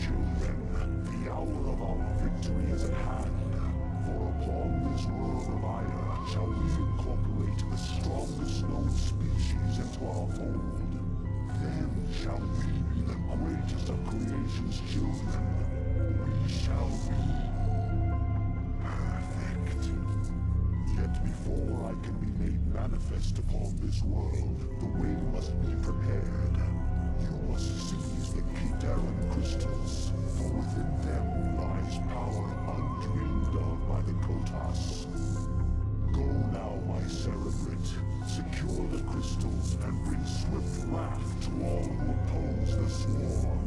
Children, the hour of our victory is at hand. For upon this world of Aiur shall we incorporate the strongest known species into our fold. Then shall we be the greatest of creation's children. We shall be perfect. Yet before I can be made manifest upon this world, the way must be prepared. You must seize the Kitaran crystals, for within them lies power undreamed of by the Kotas. Go now, my Cerebrate, secure the crystals and bring swift wrath to all who oppose the swarm.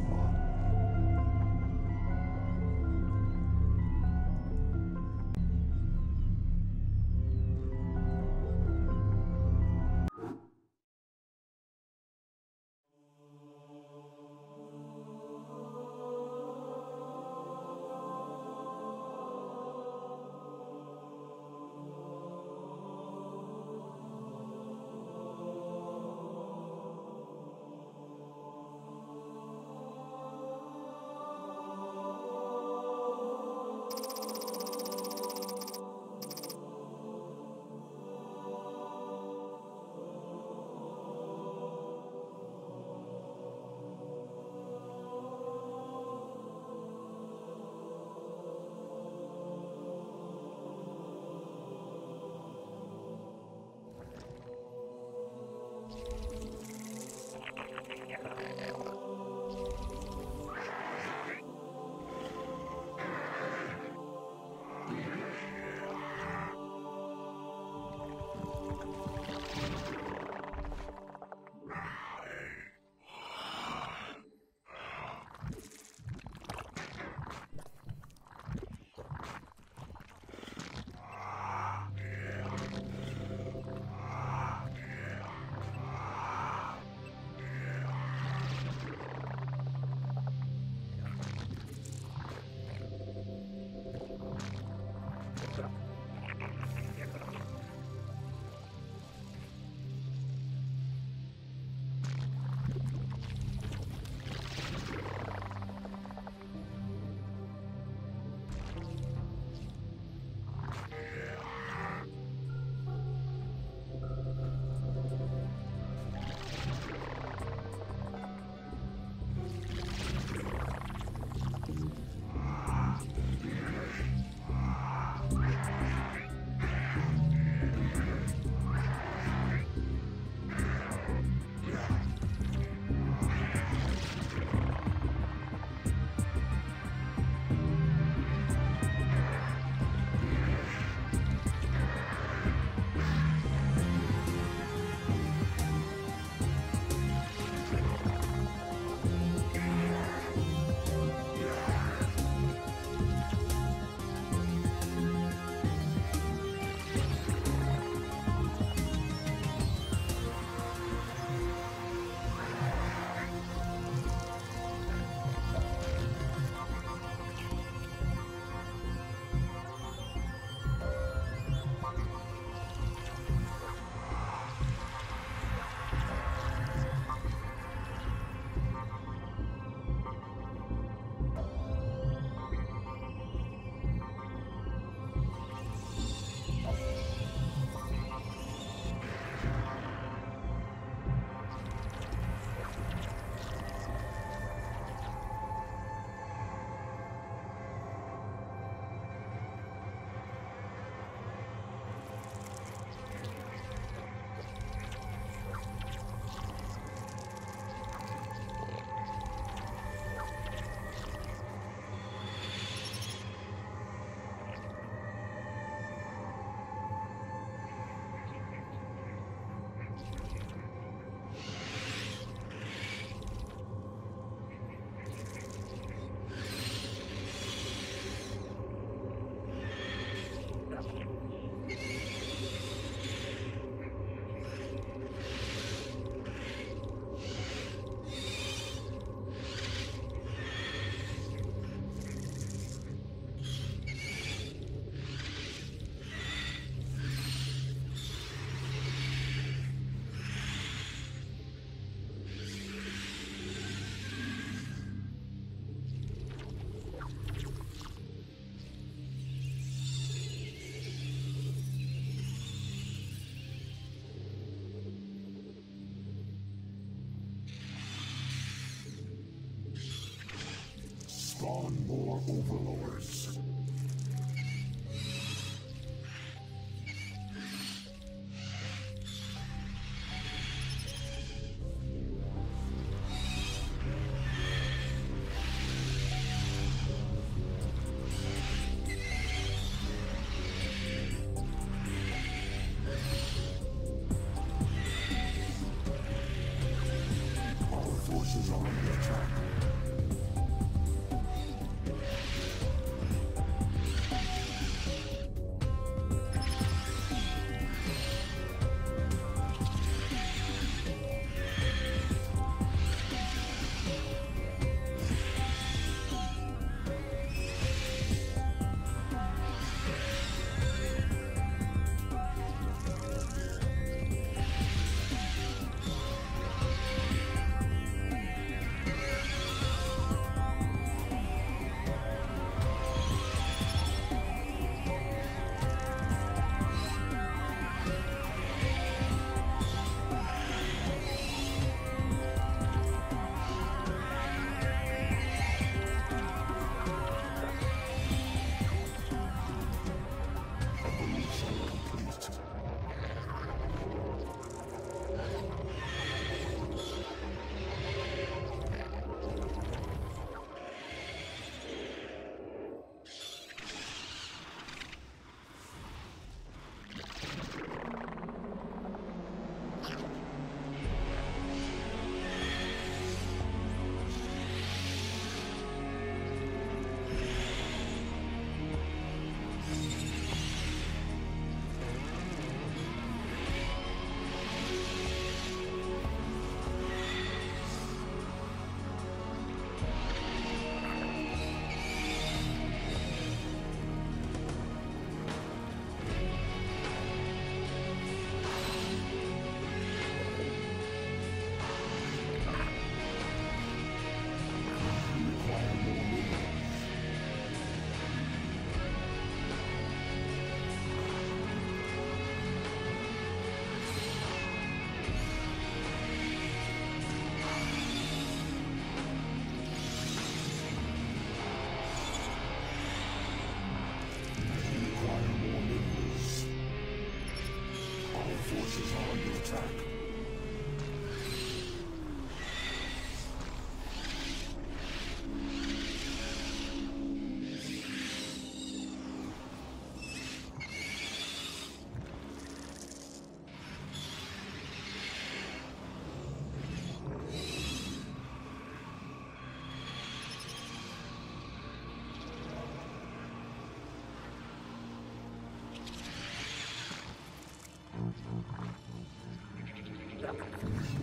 overlords.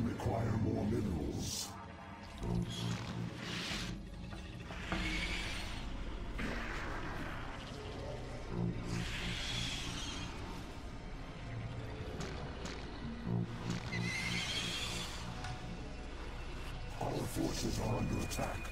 Require more minerals. Our forces are under attack.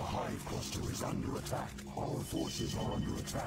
The Hive cluster is under attack. Our forces are under attack.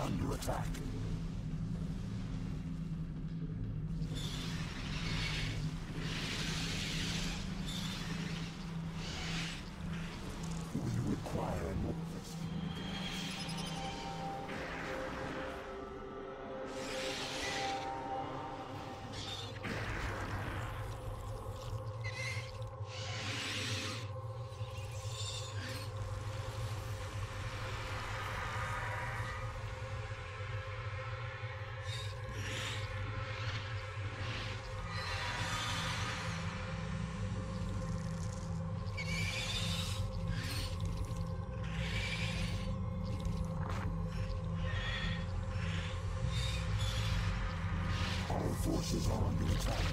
Under attack. We require more. Forces are under attack.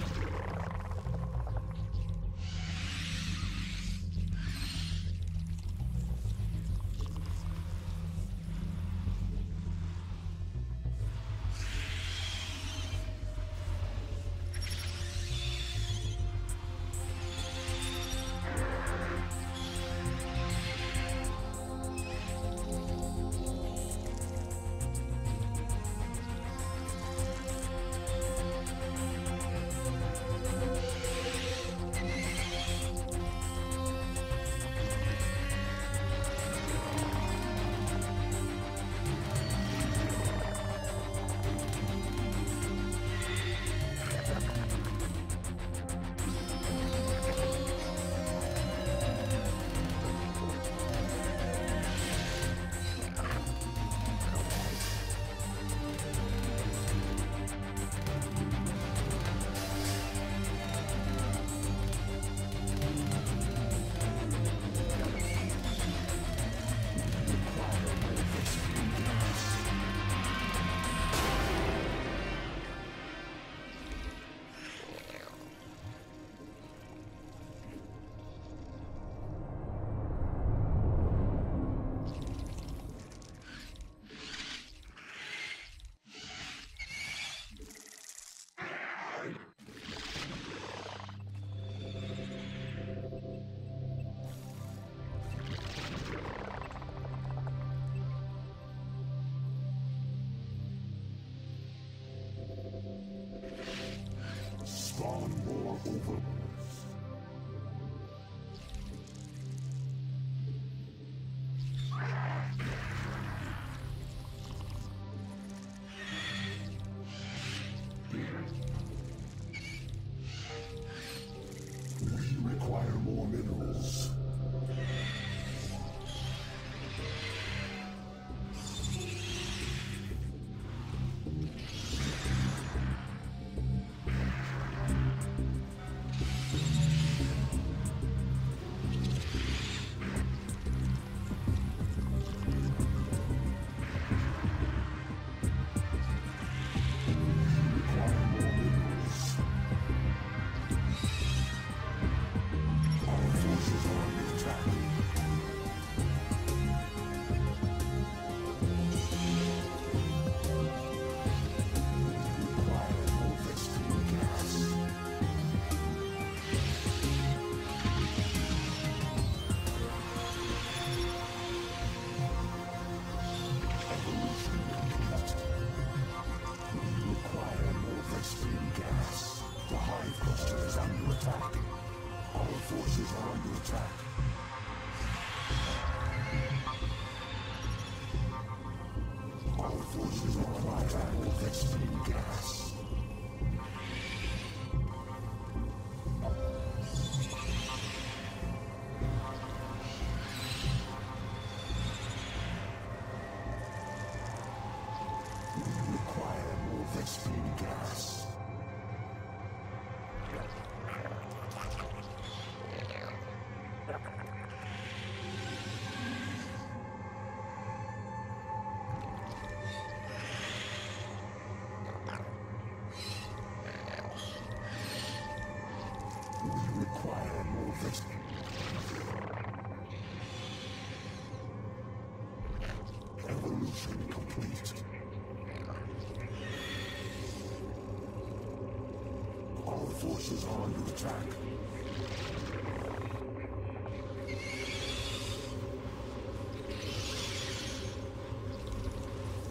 Forces are under attack.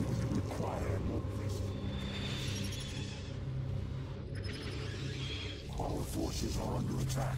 We require more. Our forces are under attack.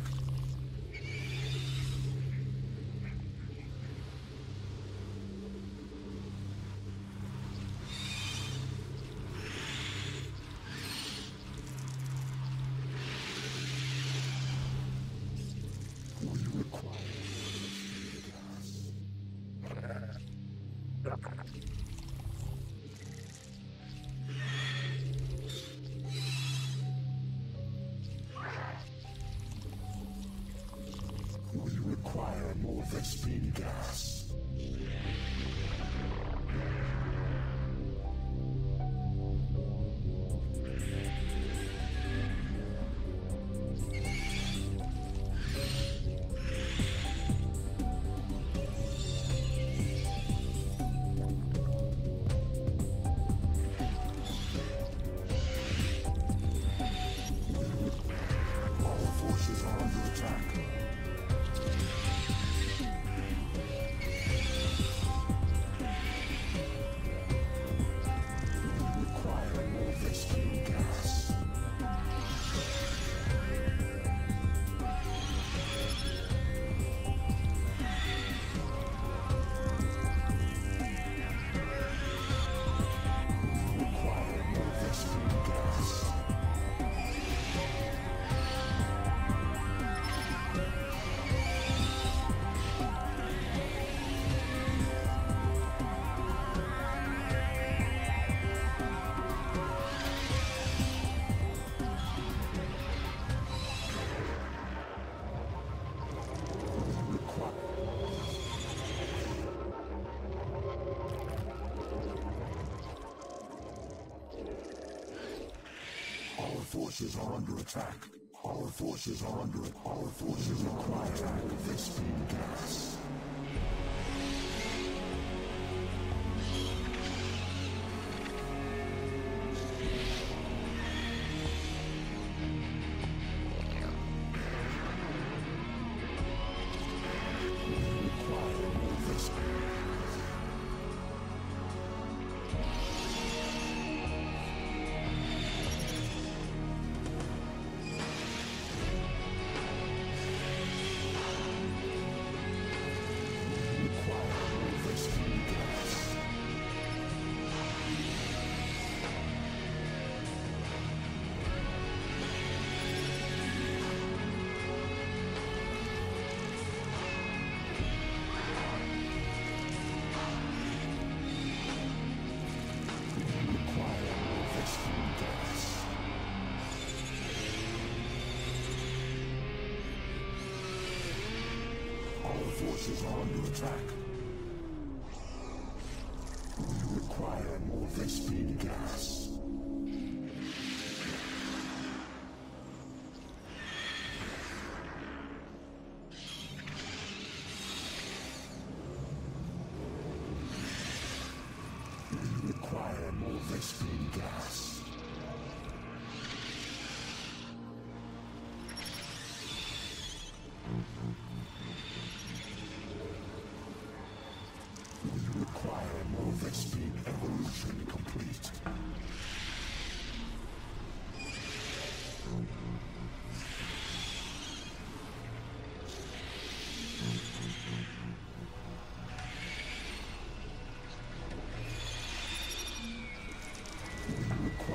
Forces are under attack. Our forces are under attack. Our forces require attack with this beam gas. Forces are under attack. We require more Vespine gas. We require more Vespine gas. We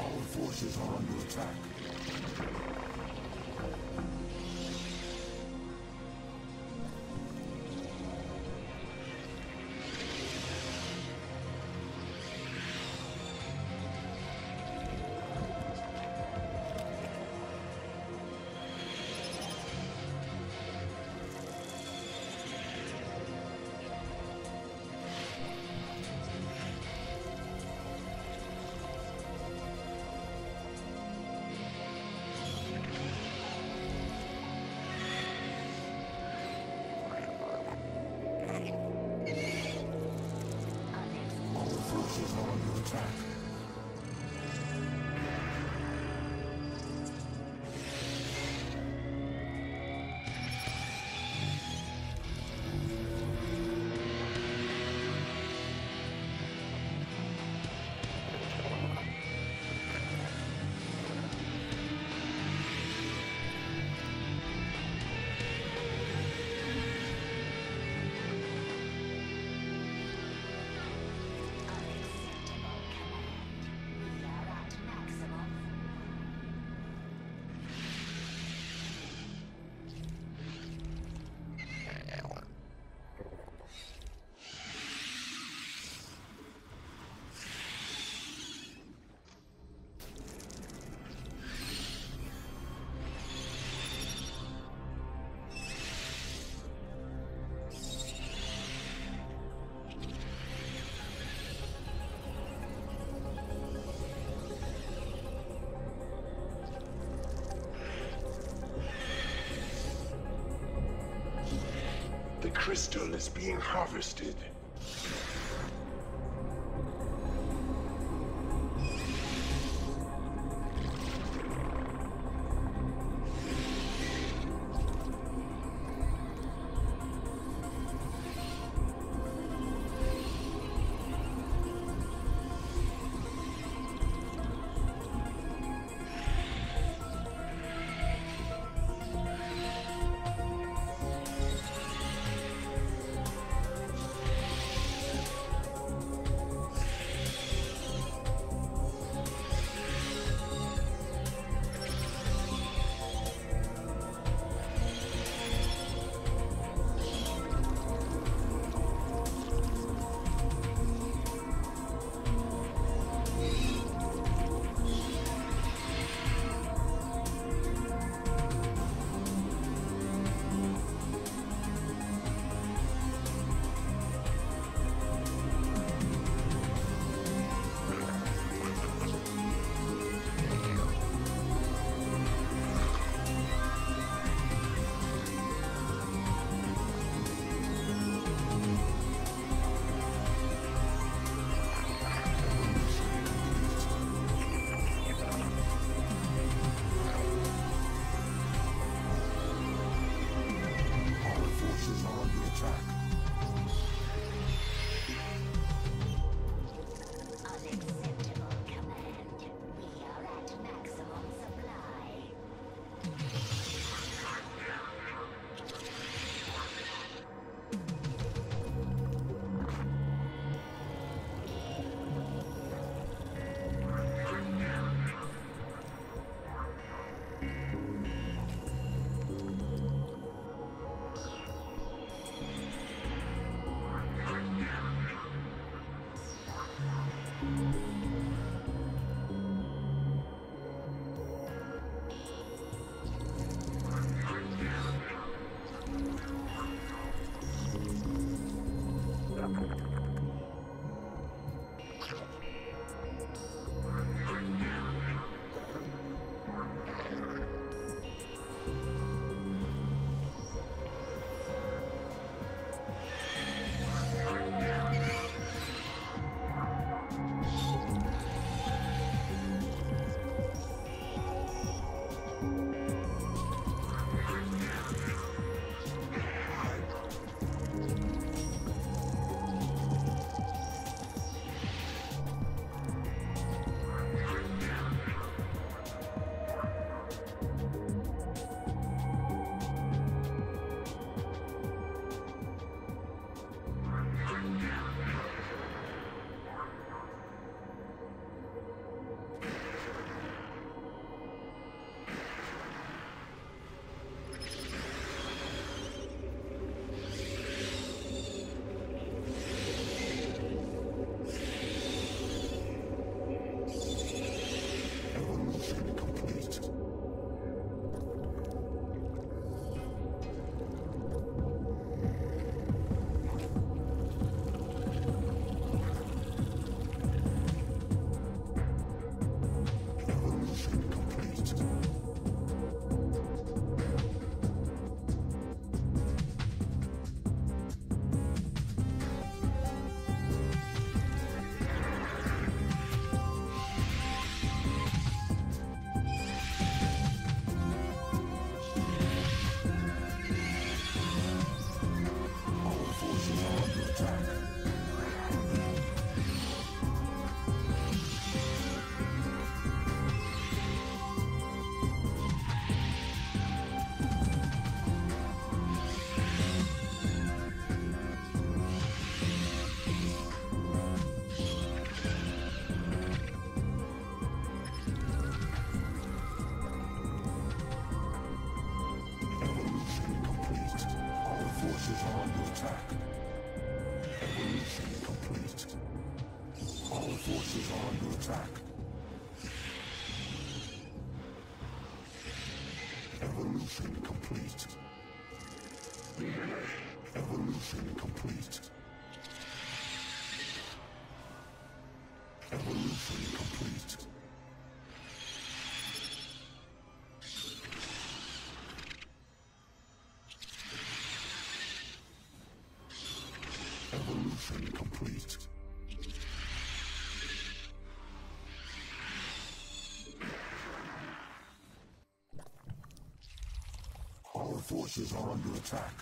Our forces are under attack. Crystal is being harvested. attack. Evolution complete. Evolution complete. Evolution complete. Evolution complete. Our forces are under attack.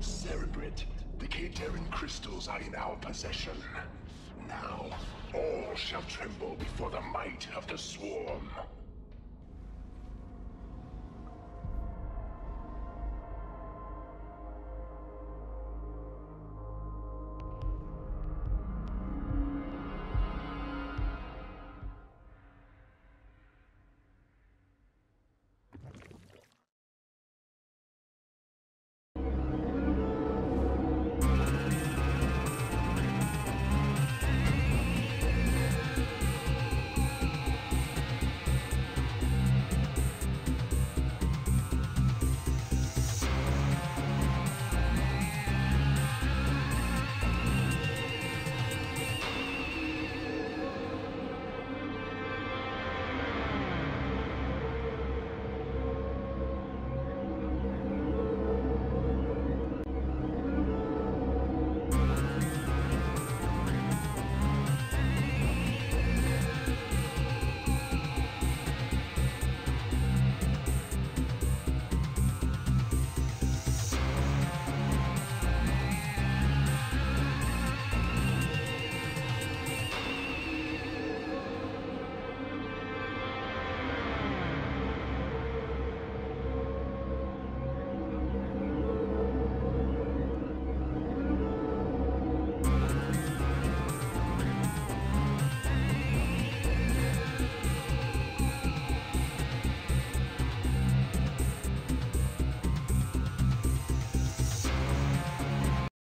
Cerebrate, the Kitaran crystals are in our possession. Now, all shall tremble before the might of the swarm.